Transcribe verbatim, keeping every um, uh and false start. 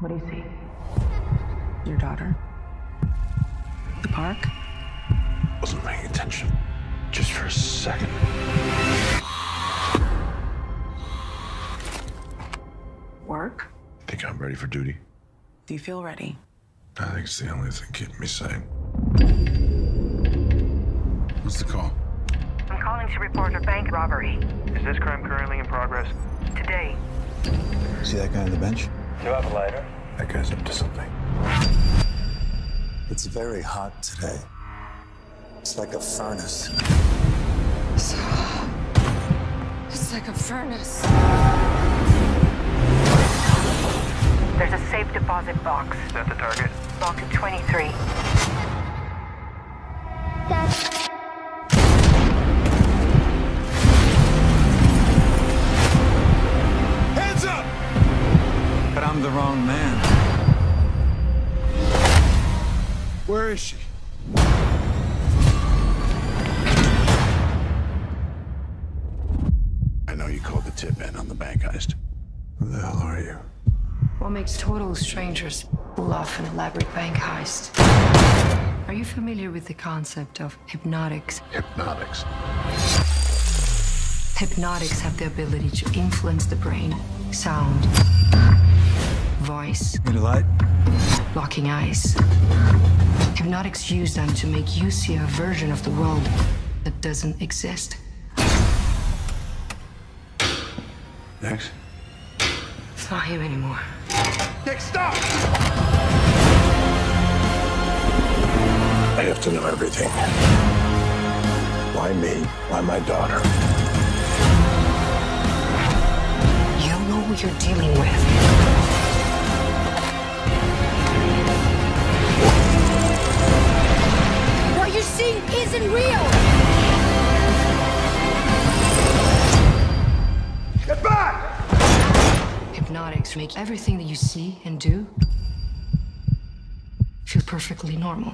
What do you see? Your daughter? The park? Wasn't paying attention. Just for a second. Work? Think I'm ready for duty? Do you feel ready? I think it's the only thing keeping me sane. What's the call? I'm calling to report a bank robbery. Is this crime currently in progress? Today. See that guy on the bench? Do you have a lighter? That guy's up to something. It's very hot today. It's like a furnace. It's, it's like a furnace. There's a safe deposit box. Is that the target? Box twenty-three. That's I'm the wrong man. Where is she? I know you called the tip in on the bank heist. Who the hell are you? What makes total strangers pull off an elaborate bank heist? Are you familiar with the concept of hypnotics? Hypnotics? Hypnotics have the ability to influence the brain, sound, voice. Need a light? Locking eyes. Hypnotics use them to make you see a version of the world that doesn't exist. Next. It's not him anymore. Nick, stop! I have to know everything. Why me? Why my daughter? You don't know who you're dealing with. What you're seeing isn't real! Get back! Hypnotics make everything that you see and do feel perfectly normal.